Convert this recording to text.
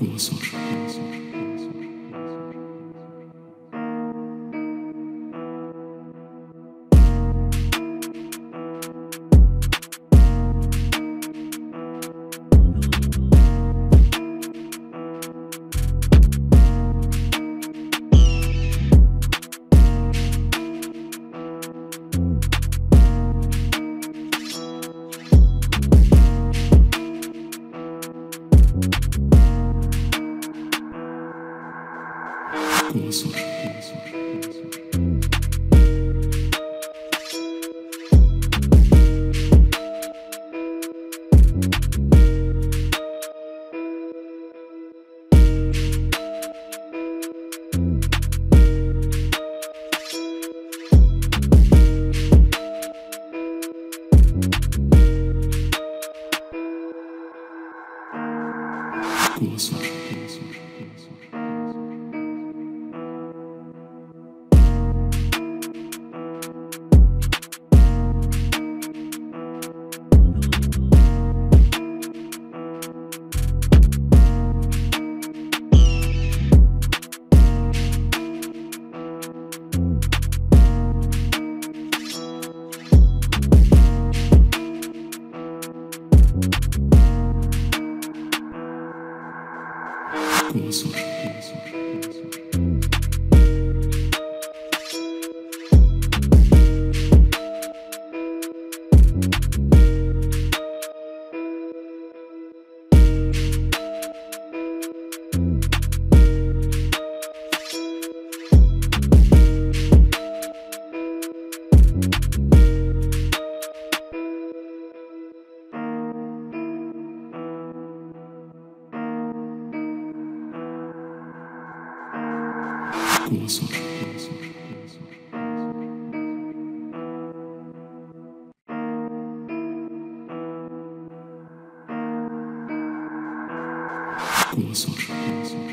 kursor. Kursor.